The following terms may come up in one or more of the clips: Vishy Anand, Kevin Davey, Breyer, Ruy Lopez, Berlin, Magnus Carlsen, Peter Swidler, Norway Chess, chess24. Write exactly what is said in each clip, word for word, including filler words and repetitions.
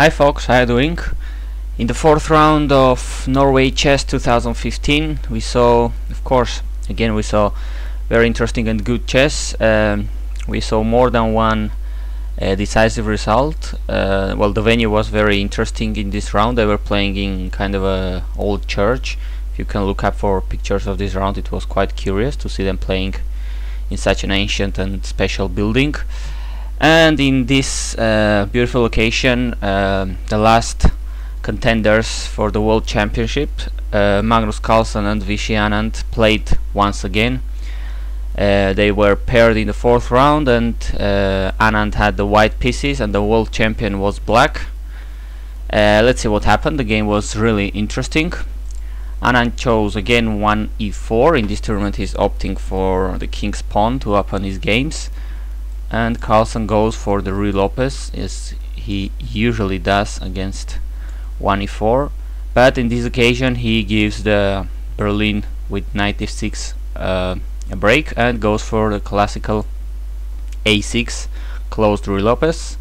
Hi folks, how are you doing? In the fourth round of Norway Chess two thousand fifteen we saw, of course, again we saw very interesting and good chess. Um, we saw more than one uh, decisive result. Uh, well, the venue was very interesting in this round. They were playing in kind of a old church. If you can look up for pictures of this round, it was quite curious to see them playing in such an ancient and special building. And in this uh, beautiful location, uh, the last contenders for the World Championship, uh, Magnus Carlsen and Vishy Anand, played once again. Uh, they were paired in the fourth round, and uh, Anand had the white pieces and the world champion was black. Uh, let's see what happened. The game was really interesting. Anand chose again one e four. In this tournament he's opting for the king's pawn to open his games. And Carlsen goes for the Ruy Lopez, as he usually does against one e four, but in this occasion he gives the Berlin with knight f six uh, a break and goes for the classical a six closed Ruy Lopez.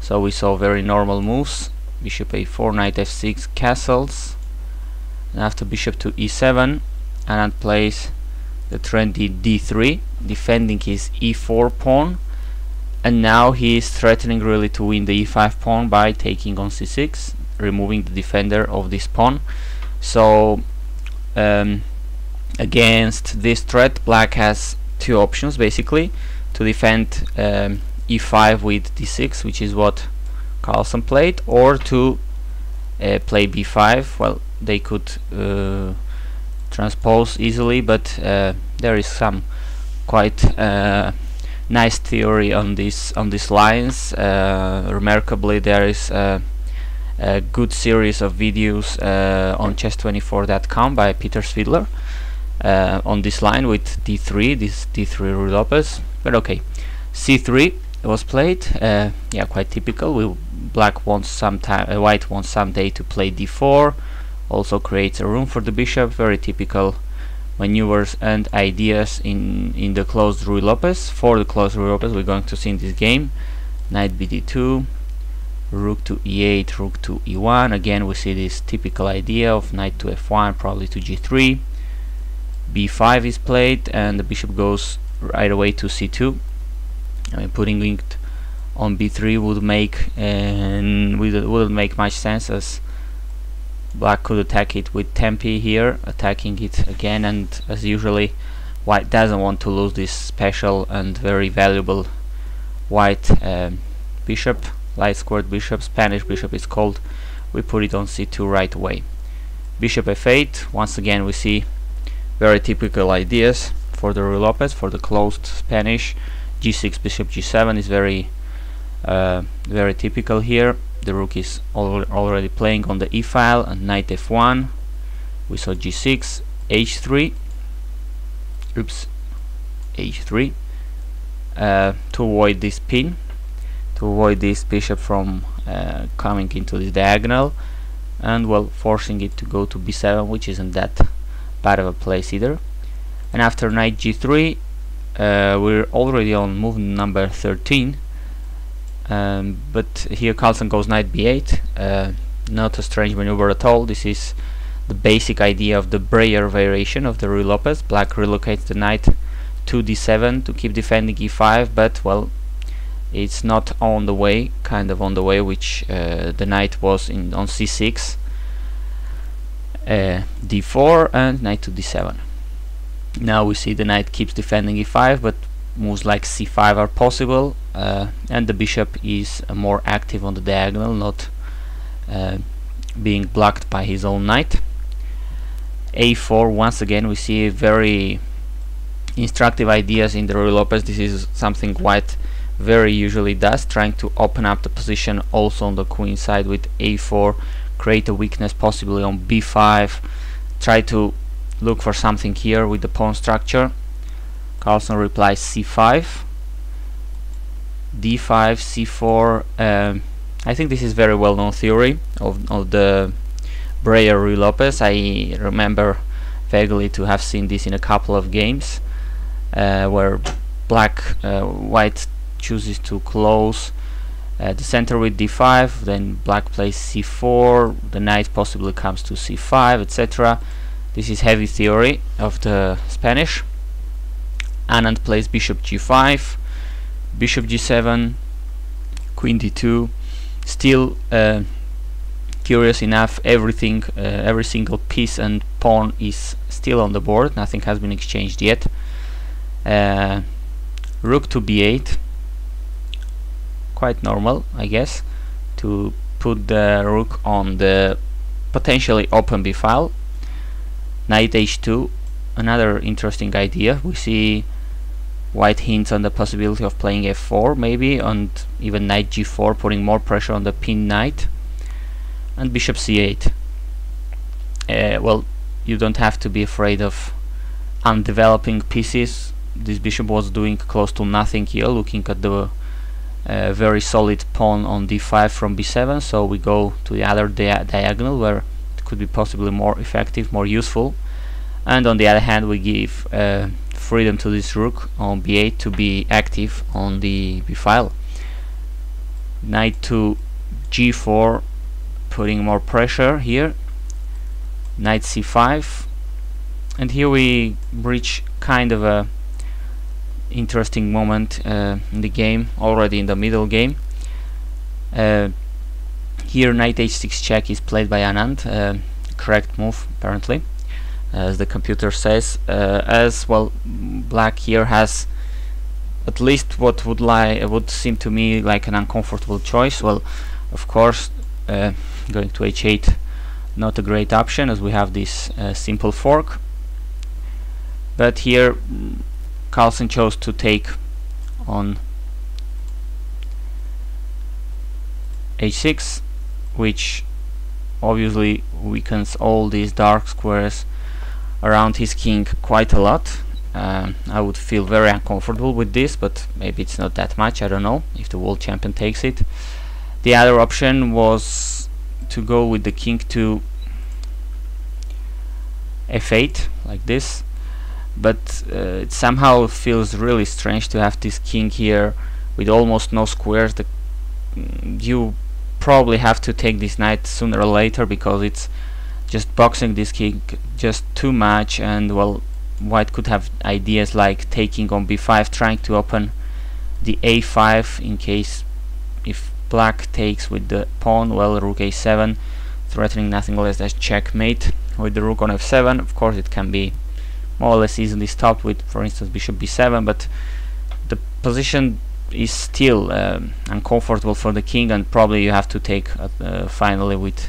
So we saw very normal moves: bishop a four, knight f six, castles, and after bishop to e seven Anand plays the trendy d three, defending his e four pawn. And now he is threatening really to win the e five pawn by taking on c six, removing the defender of this pawn. So um, against this threat black has two options basically: to defend um, e five with d six, which is what Carlsen played, or to uh, play b five. Well, they could uh, transpose easily, but uh, there is some quite uh, nice theory on this on these lines. Uh, remarkably, there is a, a good series of videos uh, on chess twenty four dot com by Peter Swidler uh, on this line with d three, this d three Ruy Lopez. But okay, c three was played. Uh, yeah, quite typical. We black wants some time, uh, white wants someday to play d four. Also creates a room for the bishop. Very typical maneuvers and ideas in in the closed Ruy Lopez. For the closed Ruy Lopez we're going to see in this game knight b d two, rook to e eight, rook to e one. Again we see this typical idea of knight to f one, probably to g three. b five is played and the bishop goes right away to c two. I mean, putting it on b three would make and uh, wouldn't make much sense, as black could attack it with tempi here, attacking it again, and as usually white doesn't want to lose this special and very valuable white um, bishop, light squared bishop, Spanish bishop is called. We put it on c two right away. Bishop f eight, once again we see very typical ideas for the Ruy Lopez, for the closed Spanish. g six, bishop g seven is very uh, very typical here. The rook is al already playing on the e-file, and knight f one. We saw g six, h three, oops, h three, uh, to avoid this pin, to avoid this bishop from uh, coming into the diagonal, and well, forcing it to go to b seven, which isn't that bad of a place either. And after knight g three, uh, we're already on move number thirteen. Um, but here Carlsen goes knight b eight, uh, not a strange maneuver at all. This is the basic idea of the Breyer variation of the Ruy Lopez. Black relocates the knight to d seven to keep defending e five, but well, it's not on the way, kind of on the way, which uh, the knight was in on c six, uh, d four and knight to d seven. Now we see the knight keeps defending e five, but moves like c five are possible, uh, and the bishop is uh, more active on the diagonal, not uh, being blocked by his own knight. a four, once again we see very instructive ideas in the Ruy Lopez. This is something white very usually does, trying to open up the position also on the queen side with a four, create a weakness possibly on b five, try to look for something here with the pawn structure. Carlsen replies c five, d five, c four. um, I think this is very well known theory of, of the Breyer Ruy Lopez. I remember vaguely to have seen this in a couple of games uh, where black uh, white chooses to close uh, the center with d five, then black plays c four, the knight possibly comes to c five, et cetera. This is heavy theory of the Spanish. Anand plays bishop g five, bishop g seven, queen d two. Still, uh, curious enough, everything, uh, every single piece and pawn is still on the board. Nothing has been exchanged yet. Uh, rook to b eight, quite normal, I guess, to put the rook on the potentially open b file. Knight h two, another interesting idea. We see white hints on the possibility of playing f four, maybe, and even knight g four, putting more pressure on the pinned knight, and bishop c eight. Uh, well, you don't have to be afraid of undeveloping pieces. This bishop was doing close to nothing here, looking at the uh, very solid pawn on d five from b seven, so we go to the other dia diagonal where it could be possibly more effective, more useful. And on the other hand, we give uh, freedom to this rook on b eight to be active on the b-file. Knight to g four, putting more pressure here. Knight c five, and here we reach kind of a interesting moment uh, in the game, already in the middle game. Uh, here knight h six check is played by Anand, uh, correct move apparently, as the computer says, uh, as well black here has at least what would lie would seem to me like an uncomfortable choice. Well, of course, uh, going to h eight, not a great option, as we have this uh, simple fork, but here Carlsen chose to take on h six, which obviously weakens all these dark squares around his king quite a lot. um, I would feel very uncomfortable with this, but maybe it's not that much, I don't know, if the world champion takes it. The other option was to go with the king to f eight, like this, but uh, it somehow feels really strange to have this king here with almost no squares. The you probably have to take this knight sooner or later, because it's just boxing this king just too much. And well, white could have ideas like taking on b five, trying to open the a five, in case if black takes with the pawn, well, rook a seven, threatening nothing less than checkmate with the rook on f seven. Of course, it can be more or less easily stopped with, for instance, bishop b seven, but the position is still um, uncomfortable for the king, and probably you have to take uh, finally with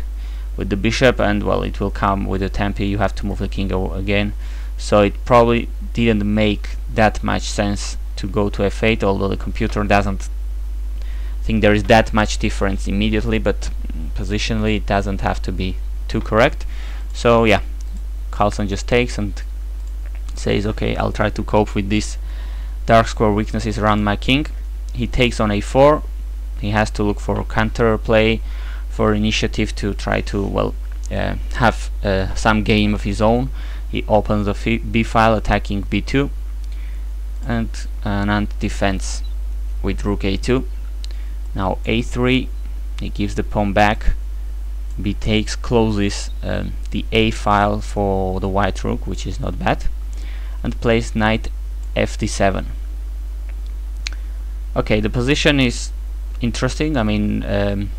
with the bishop. And well, it will come with the tempo, you have to move the king again, so it probably didn't make that much sense to go to f eight, although the computer doesn't think there is that much difference immediately, but positionally it doesn't have to be too correct. So yeah, Carlsen just takes and says, okay, I'll try to cope with these dark square weaknesses around my king. He takes on a four. He has to look for counter play, for initiative, to try to, well, uh, have uh, some game of his own. He opens the b file, attacking b two, and Anand defends with rook a two. Now a three, he gives the pawn back. B takes, closes um, the a file for the white rook, which is not bad, and plays knight f d seven. Okay, the position is interesting. I mean, um,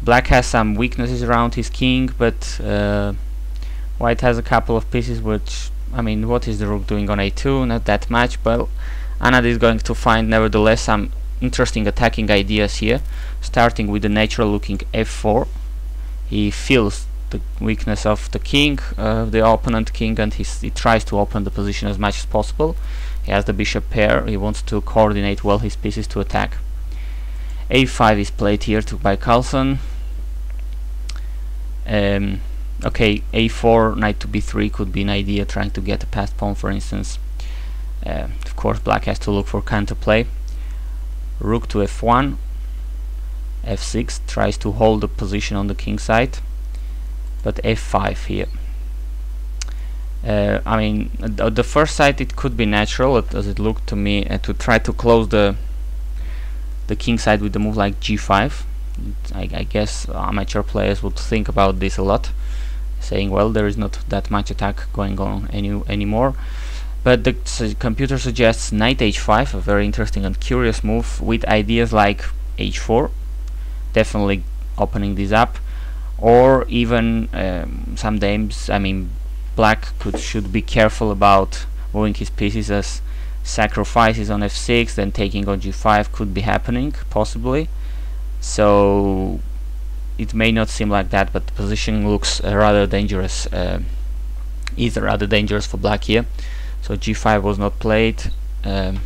black has some weaknesses around his king, but uh, white has a couple of pieces which, I mean, what is the rook doing on a two? Not that much, but Anand is going to find nevertheless some interesting attacking ideas here, starting with the natural looking f four. He feels the weakness of the king, uh, the opponent king, and he's, he tries to open the position as much as possible. He has the bishop pair, he wants to coordinate well his pieces to attack. a five is played here to, by Carlsen. Um, okay, a four, knight to b three could be an idea, trying to get a passed pawn, for instance. Uh, of course, black has to look for counterplay. Rook to f one, f six, tries to hold the position on the king side, but f five here. Uh, I mean, at, at the first sight it could be natural, it, as it looked to me, uh, to try to close the the king side with the move like g five. I, I guess amateur players would think about this a lot, saying, well, there is not that much attack going on any anymore. But the su computer suggests knight h five, a very interesting and curious move, with ideas like h four, definitely opening this up, or even um, some dames, I mean, black could should be careful about moving his pieces, as sacrifices on f six, then taking on g five could be happening, possibly. So it may not seem like that, but the position looks uh, rather dangerous, uh, is rather dangerous for black here. So g five was not played. um,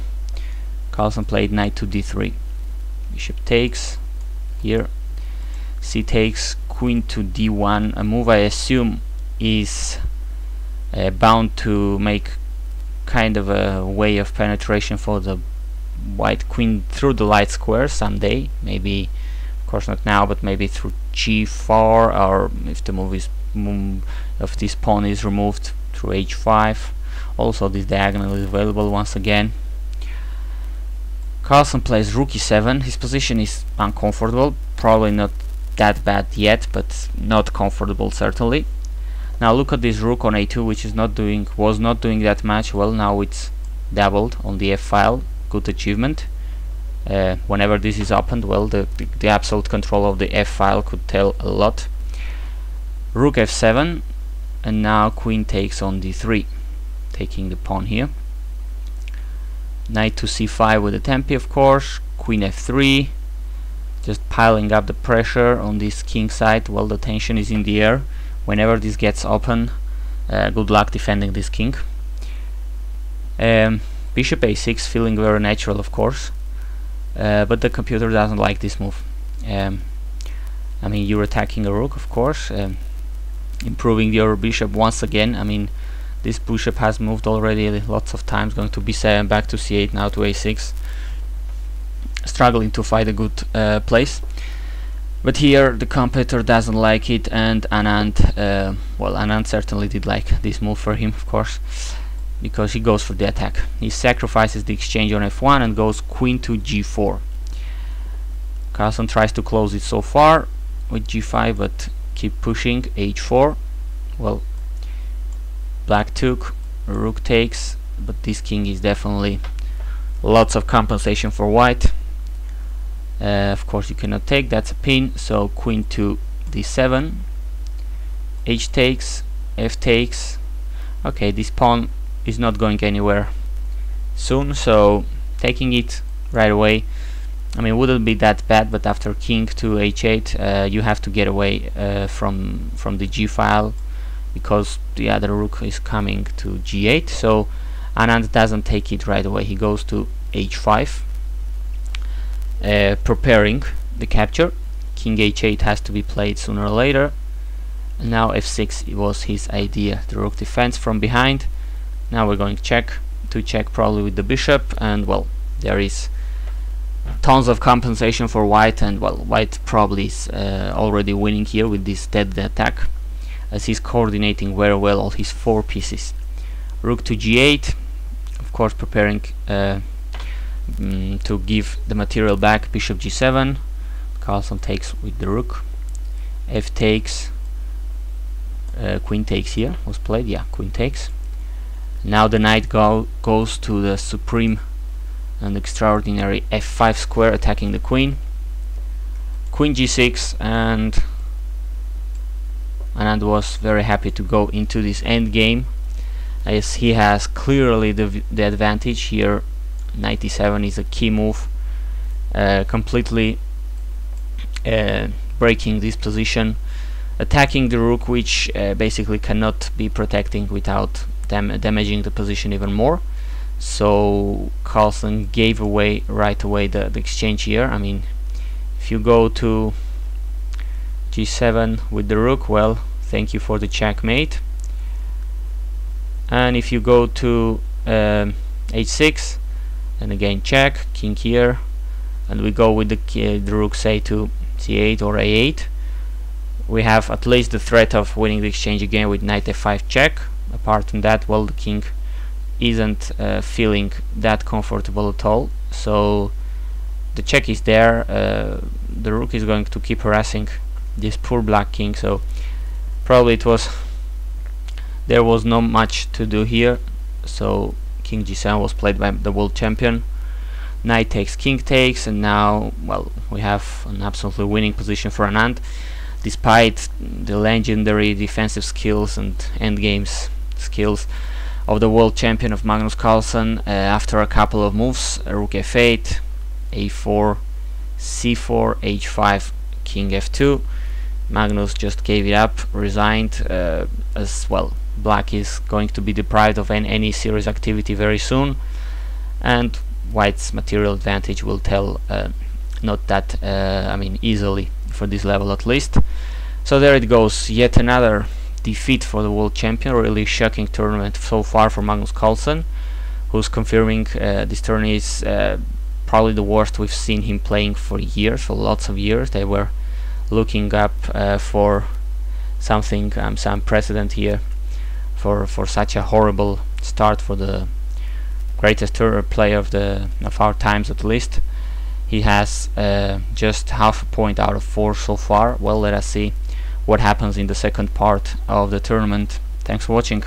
Carlsen played knight to d three, bishop takes here, c takes, queen to d one, a move I assume is uh, bound to make kind of a way of penetration for the white queen through the light square someday, maybe, of course not now, but maybe through g four, or if the move is move of this pawn is removed, through h five. Also this diagonal is available once again. Carlsen plays rook e seven. His position is uncomfortable, probably not that bad yet, but not comfortable certainly. Now look at this rook on a two, which is not doing was not doing that much well. Now it's doubled on the f file. Good achievement. Uh, whenever this is opened, well, the, the, the absolute control of the f file could tell a lot. Rook f seven, and now queen takes on d three, taking the pawn here. Knight to c five with a tempi, of course. Queen f three, just piling up the pressure on this king side. Well, the tension is in the air. Whenever this gets open, uh, good luck defending this king. Um, Bishop a six, feeling very natural, of course, uh, but the computer doesn't like this move. Um, I mean, you're attacking a rook, of course, um, improving your bishop once again. I mean, this bishop has moved already lots of times, going to b seven, back to c eight, now to a six, struggling to find a good uh, place. But here the computer doesn't like it, and Anand, uh, well, Anand certainly did like this move for him, of course, because he goes for the attack. He sacrifices the exchange on f one and goes queen to g four. Carlsen tries to close it so far with g five, but keep pushing. h four, well, black took, rook takes, but this king is definitely lots of compensation for white. Uh, of course you cannot take, that's a pin, so queen to d seven, h takes, f takes. Okay, this pawn is not going anywhere soon, so taking it right away, I mean, wouldn't be that bad, but after king to h eight, uh, you have to get away uh, from from the g file, because the other rook is coming to g eight. So Anand doesn't take it right away, he goes to h five, uh, preparing the capture. King h eight has to be played sooner or later. Now f six, it was his idea, the rook defense from behind. Now we're going check to check, probably with the bishop, and well, there is tons of compensation for white, and well, white probably is uh, already winning here with this deadly attack, as he's coordinating very well all his four pieces. Rook to g eight, of course preparing uh, mm, to give the material back. Bishop g seven, Carlsen takes with the rook, f takes, uh, queen takes here, was played, yeah, queen takes. Now the knight go goes to the supreme and extraordinary f five square, attacking the queen. Queen g six, and Anand was very happy to go into this endgame, as he has clearly the, v the advantage here. Knight e seven is a key move, uh, completely uh, breaking this position, attacking the rook, which uh, basically cannot be protecting without Dam damaging the position even more. So Carlsen gave away right away the, the exchange here. I mean, if you go to g seven with the rook, well, thank you for the checkmate. And if you go to um, h six, and again check, king here, and we go with the, the rook, say, to c eight or a eight, we have at least the threat of winning the exchange again with knight f five check. Apart from that, well, the king isn't uh, feeling that comfortable at all, so the check is there, uh, the rook is going to keep harassing this poor black king, so probably it was there was not much to do here. So king g seven was played by the world champion. Knight takes, king takes, and now, well, we have an absolutely winning position for Anand, despite the legendary defensive skills and endgames skills of the world champion of Magnus Carlsen. Uh, after a couple of moves, uh, rook f eight, a four, c four, h five, king f two, Magnus just gave it up, resigned, uh, as well. Black is going to be deprived of an any serious activity very soon, and white's material advantage will tell uh, not that, uh, I mean, easily for this level at least. So there it goes, yet another defeat for the world champion. Really shocking tournament so far for Magnus Carlsen, who's confirming uh, this tournament is uh, probably the worst we've seen him playing for years, for lots of years. They were looking up uh, for something, um, some precedent here for for such a horrible start for the greatest tour player of the of our times at least. He has uh, just half a point out of four so far. Well, let us see what happens in the second part of the tournament. Thanks for watching.